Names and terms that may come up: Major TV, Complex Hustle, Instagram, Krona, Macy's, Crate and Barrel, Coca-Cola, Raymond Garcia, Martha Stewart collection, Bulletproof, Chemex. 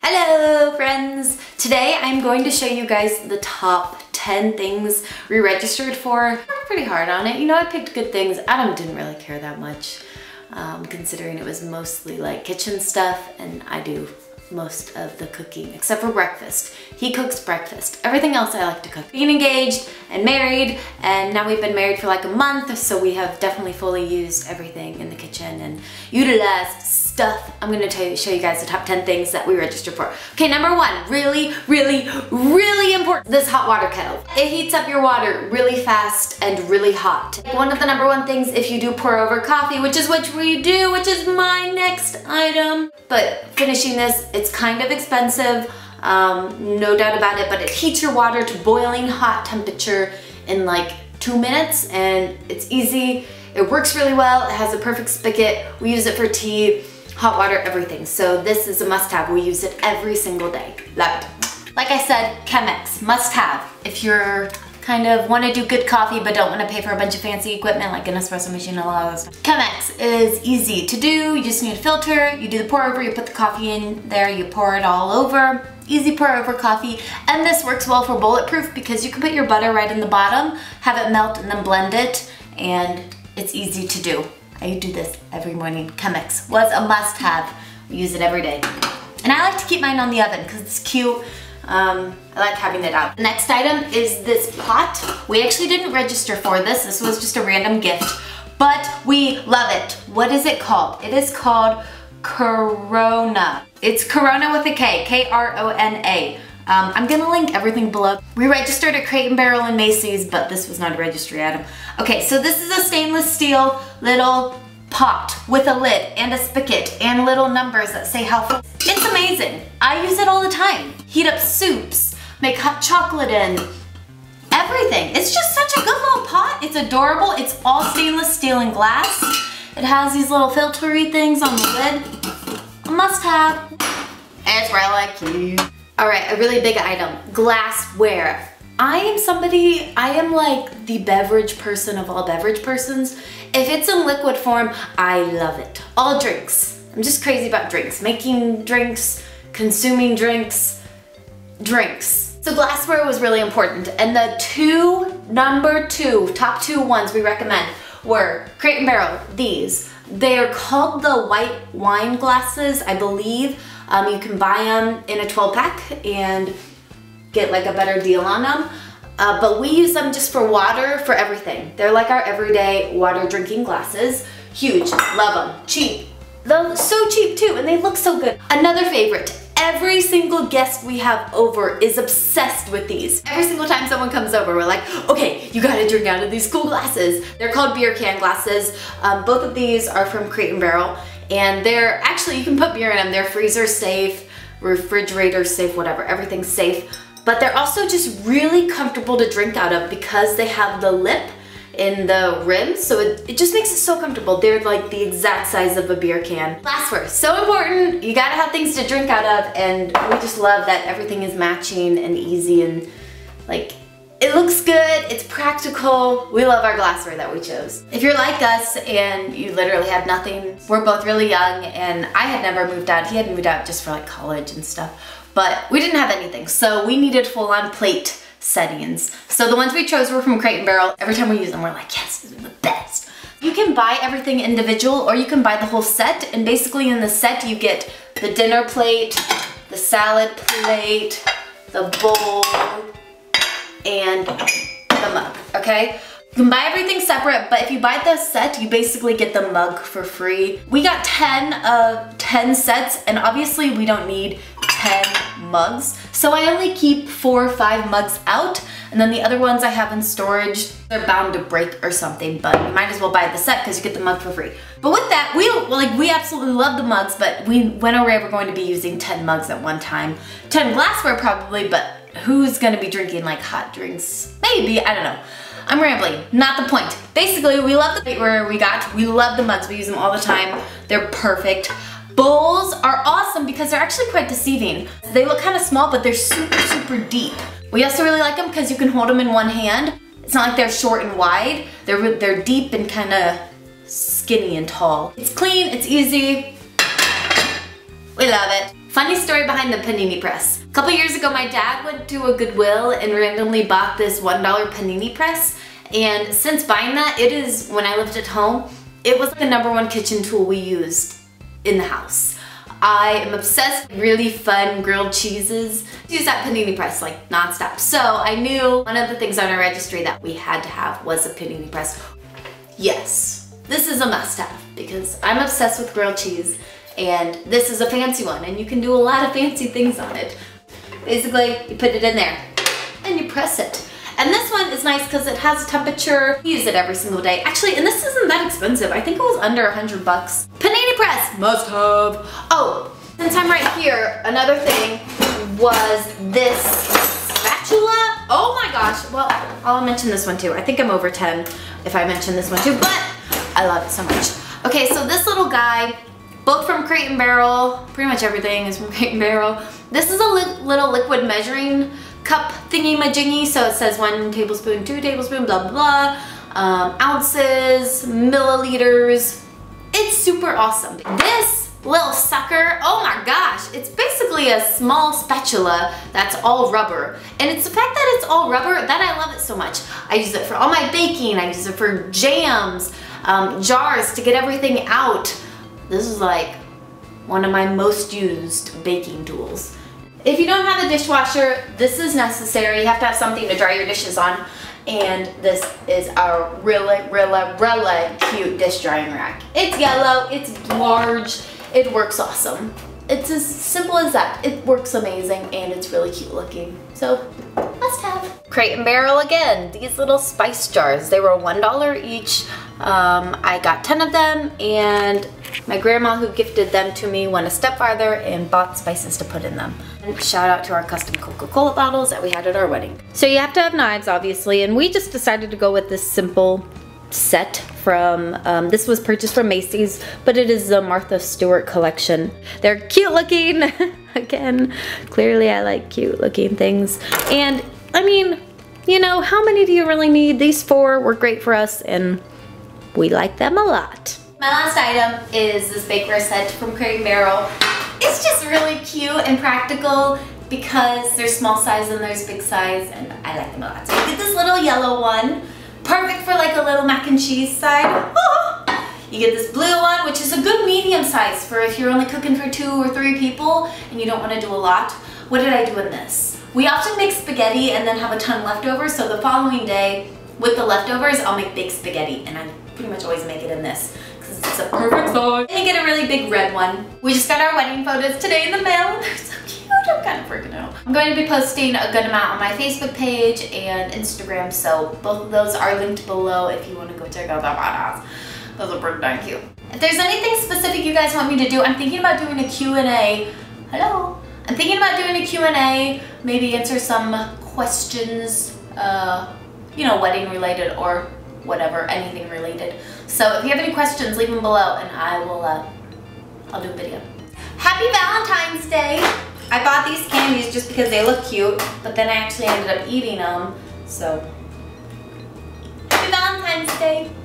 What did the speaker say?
Hello friends! Today I'm going to show you guys the top 10 things we registered for. I worked pretty hard on it. You know, I picked good things. Adam didn't really care that much considering it was mostly like kitchen stuff and I do most of the cooking except for breakfast. He cooks breakfast. Everything else I like to cook. Being engaged and married, and now we've been married for like a month, so we have definitely fully used everything in the kitchen and utilized stuff. I'm gonna show you guys the top 10 things that we registered for. Okay, number one, really important. This hot water kettle. It heats up your water really fast and really hot. One of the number one things if you do pour over coffee, which is my next item. But finishing this, it's kind of expensive, no doubt about it, but it heats your water to boiling hot temperature in like 2 minutes, and it's easy. It works really well. It has a perfect spigot. We use it for tea, hot water, everything. So this is a must-have. We use it every single day. Love it. Like I said, Chemex, must-have. If you're kind of want to do good coffee but don't want to pay for a bunch of fancy equipment like an espresso machine and a lot of that stuff, Chemex is easy to do. You just need a filter. You do the pour over. You put the coffee in there. You pour it all over. Easy pour over coffee, and this works well for bulletproof because you can put your butter right in the bottom, have it melt, and then blend it, and it's easy to do. I do this every morning. Chemex was a must-have. We use it every day. And I like to keep mine on the oven because it's cute. I like having it out. Next item is this pot. We actually didn't register for this. This was just a random gift, but we love it. What is it called? It is called Krona. It's Krona with a K, K-R-O-N-A. I'm gonna link everything below. We registered at Crate and Barrel and Macy's, but this was not a registry item. Okay, so this is a stainless steel little pot with a lid and a spigot and little numbers that say how full. It's amazing. I use it all the time. Heat up soups, make hot chocolate in, everything. It's just such a good little pot. It's adorable. It's all stainless steel and glass. It has these little filtery things on the lid. A must-have. It's really cute. All right, a really big item, glassware. I am like the beverage person of all beverage persons. If it's in liquid form, I love it. All drinks. I'm just crazy about drinks. Making drinks, consuming drinks, drinks. So glassware was really important. And the top two ones we recommend were Crate and Barrel, these. They are called the white wine glasses, I believe. You can buy them in a 12-pack and get like a better deal on them. But we use them just for water, for everything. They're like our everyday water drinking glasses. Huge, love them, cheap. They're so cheap too, and they look so good. Another favorite. Every single guest we have over is obsessed with these. Every single time someone comes over, we're like, okay, you gotta drink out of these cool glasses. They're called beer can glasses. Both of these are from Crate and Barrel, and they're actually, you can put beer in them. They're freezer safe, refrigerator safe, whatever, everything's safe. But they're also just really comfortable to drink out of because they have the lip in the rim, so it just makes it so comfortable. They're like the exact size of a beer can. Glassware, so important. You gotta have things to drink out of, and we just love that everything is matching and easy, and like, it looks good, it's practical. We love our glassware that we chose. If you're like us and you literally have nothing, we're both really young, and I had never moved out. He had moved out just for like college and stuff, but we didn't have anything, so we needed full-on plate settings. So the ones we chose were from Crate and Barrel. Every time we use them, we're like, yes, these are the best. You can buy everything individual, or you can buy the whole set, and basically in the set you get the dinner plate, the salad plate, the bowl, and the mug, okay? You can buy everything separate, but if you buy the set, you basically get the mug for free. We got 10 sets, and obviously we don't need 10 mugs, so I only keep 4 or 5 mugs out, and then the other ones I have in storage. They're bound to break or something, but you might as well buy the set because you get the mug for free. But with that, we absolutely love the mugs, but when are we ever going to be using 10 mugs at one time? 10 glassware probably, but who's gonna be drinking like hot drinks? Maybe, I don't know. I'm rambling, not the point. Basically, we love the plateware we love the mugs, we use them all the time. They're perfect. Bowls are awesome because they're actually quite deceiving. They look kind of small, but they're super, super deep. We also really like them because you can hold them in one hand. It's not like they're short and wide. They're deep and kind of skinny and tall. It's clean, it's easy. We love it. Funny story behind the panini press. A couple years ago, my dad went to a Goodwill and randomly bought this $1 panini press. And since buying that, it is, when I lived at home, it was the #1 kitchen tool we used in the house. I am obsessed with really fun grilled cheeses. Use that panini press like nonstop. So I knew one of the things on our registry that we had to have was a panini press. Yes, this is a must-have because I'm obsessed with grilled cheese, and this is a fancy one, and you can do a lot of fancy things on it. Basically, you put it in there and you press it. And this one is nice because it has a temperature. You use it every single day. Actually, and this isn't that expensive. I think it was under $100. Panini press, must have. Oh, since I'm right here, another thing was this spatula. Oh my gosh. Well, I'll mention this one too. I think I'm over 10 if I mention this one too, but I love it so much. Okay, so this little guy, both from Crate and Barrel, pretty much everything is from Crate and Barrel. This is a little liquid measuring cup thingy-majingy, so it says 1 tablespoon, 2 tablespoons, blah, blah, blah, ounces, milliliters. It's super awesome. This little sucker, oh my gosh, it's basically a small spatula that's all rubber. And it's the fact that it's all rubber that I love it so much. I use it for all my baking, I use it for jams, jars to get everything out. This is like one of my most used baking tools. If you don't have a dishwasher, this is necessary. You have to have something to dry your dishes on. And this is our really, really, really cute dish drying rack. It's yellow, it's large, it works awesome. It's as simple as that. It works amazing and it's really cute looking. So, must have. Crate and Barrel again. These little spice jars. They were $1 each. I got 10 of them, and my grandma who gifted them to me went a step farther and bought spices to put in them. And shout out to our custom Coca-Cola bottles that we had at our wedding. So you have to have knives, obviously, and we just decided to go with this simple set from, this was purchased from Macy's, but it is the Martha Stewart collection. They're cute looking. Again, clearly I like cute looking things. And I mean, you know, how many do you really need? These 4 were great for us and we like them a lot. My last item is this bakeware set from Crate & Barrel. It's just really cute and practical because there's small size and there's big size, and I like them a lot. So you get this little yellow one. Perfect for like a little mac and cheese side. You get this blue one, which is a good medium size for if you're only cooking for 2 or 3 people and you don't want to do a lot. What did I do in this? We often make spaghetti and then have a ton left over, so the following day with the leftovers, I'll make baked spaghetti, and I pretty much always make it in this because it's a perfect size. And you get a really big red one. We just got our wedding photos today in the mail and they're so cute. I'm kind of freaking out. I'm going to be posting a good amount on my Facebook page and Instagram, so both of those are linked below if you want to go check out the photos. Those are pretty darn cute. If there's anything specific you guys want me to do, I'm thinking about doing a Q&A. Hello? I'm thinking about doing a Q&A, maybe answer some questions, you know, wedding related or whatever, anything related. So if you have any questions, leave them below and I will, I'll do a video. Happy Valentine's Day! I bought these candies just because they look cute, but then I actually ended up eating them, so happy Valentine's Day!